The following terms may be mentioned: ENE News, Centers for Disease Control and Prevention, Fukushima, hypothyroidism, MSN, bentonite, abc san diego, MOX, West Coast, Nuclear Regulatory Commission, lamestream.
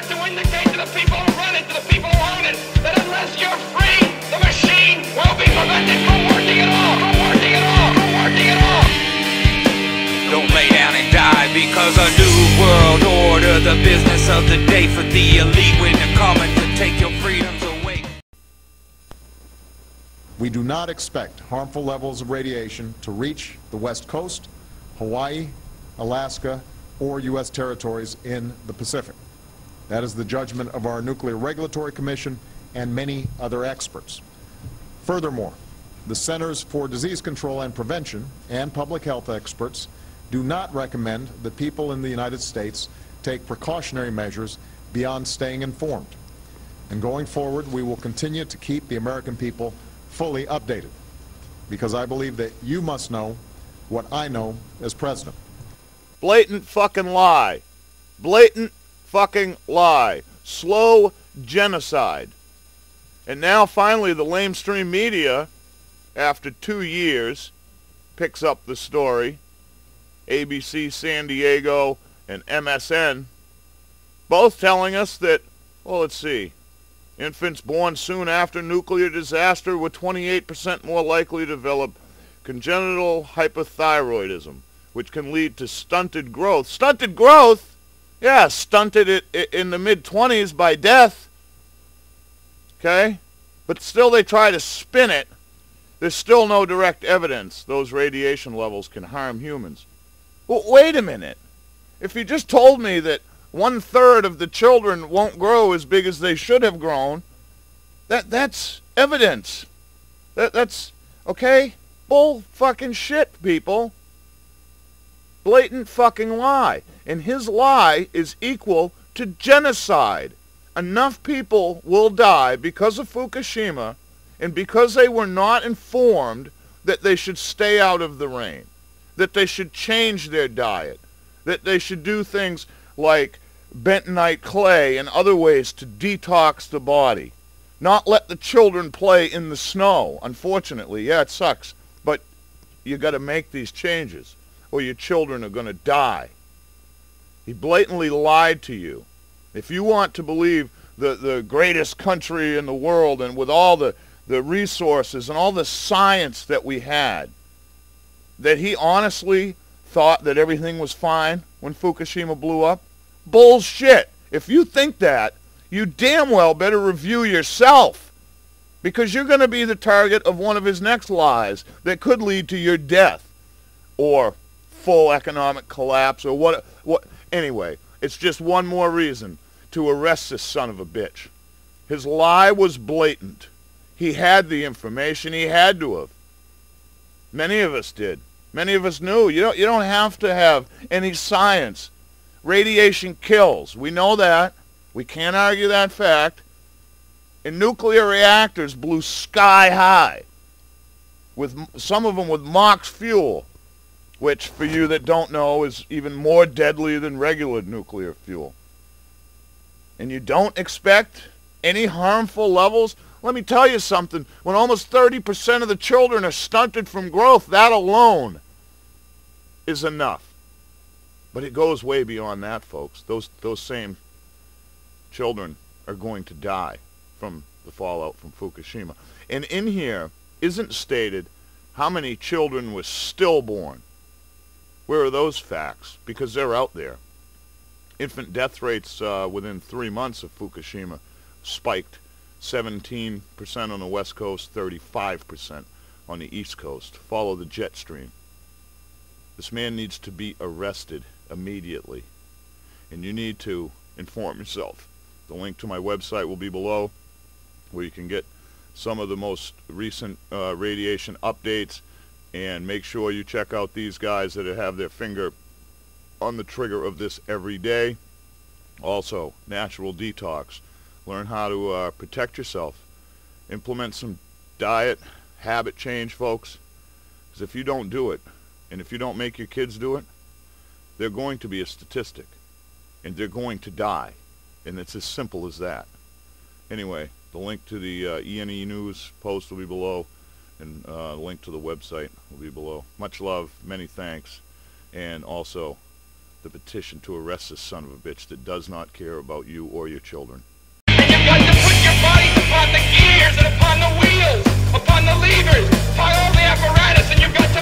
got to indicate to the people who run it, to the people who own it, that unless you're free, the machine will be prevented from working at all, from working at all, from working at all. Don't lay down and die because a new world order, the business of the day for the elite, when they're coming to take your freedoms away. We do not expect harmful levels of radiation to reach the West Coast, Hawaii, Alaska, or U.S. territories in the Pacific. That is the judgment of our Nuclear Regulatory Commission and many other experts. Furthermore, the Centers for Disease Control and Prevention and public health experts do not recommend that people in the United States take precautionary measures beyond staying informed. And going forward, we will continue to keep the American people fully updated, because I believe that you must know what I know as president. Blatant fucking lie. Blatant fucking lie. Slow genocide. And now finally the lamestream media, after 2 years, picks up the story. ABC San Diego and MSN, both telling us that, well, let's see, infants born soon after nuclear disaster were 28% more likely to develop congenital hypothyroidism, which can lead to stunted growth. Stunted growth? Yeah, stunted it in the mid-20s by death. Okay? But still they try to spin it. There's still no direct evidence those radiation levels can harm humans. Well, wait a minute. If you just told me that 1/3 of the children won't grow as big as they should have grown, that's evidence. That's, okay? Bull fucking shit, people. Blatant fucking lie. And his lie is equal to genocide. Enough people will die because of Fukushima and because they were not informed that they should stay out of the rain, that they should change their diet, that they should do things like bentonite clay and other ways to detox the body, not let the children play in the snow. Unfortunately, yeah, it sucks, but you got to make these changes, or your children are going to die. He blatantly lied to you. If you want to believe the greatest country in the world and with all the resources and all the science that we had, that he honestly thought that everything was fine when Fukushima blew up, bullshit. If you think that, you damn well better review yourself, because you're going to be the target of one of his next lies that could lead to your death or full economic collapse or what. Anyway, it's just one more reason to arrest this son of a bitch. His lie was blatant. He had the information. He had to have. Many of us did. Many of us knew. You don't have to have any science. Radiation kills. We know that. We can't argue that fact. And nuclear reactors blew sky high, with some of them with MOX fuel, which, for you that don't know, is even more deadly than regular nuclear fuel. And you don't expect any harmful levels? Let me tell you something. When almost 30% of the children are stunted from growth, that alone is enough. But it goes way beyond that, folks. Those same children are going to die from the fallout from Fukushima. And in here isn't stated how many children were stillborn. Where are those facts? Because they're out there. Infant death rates within 3 months of Fukushima spiked 17% on the West Coast, 35% on the East Coast. Follow the jet stream. This man needs to be arrested immediately. And you need to inform yourself. The link to my website will be below, where you can get some of the most recent radiation updates. And make sure you check out these guys that have their finger on the trigger of this every day. Also, natural detox. Learn how to protect yourself. Implement some diet, habit change, folks. Because if you don't do it, and if you don't make your kids do it, they're going to be a statistic. And they're going to die. And it's as simple as that. Anyway, the link to the ENE News post will be below. And the link to the website will be below. Much love, many thanks, and also the petition to arrest this son of a bitch that does not care about you or your children. And you've got to put your body upon the gears and upon the wheels, upon the levers, upon all the apparatus, and you've got to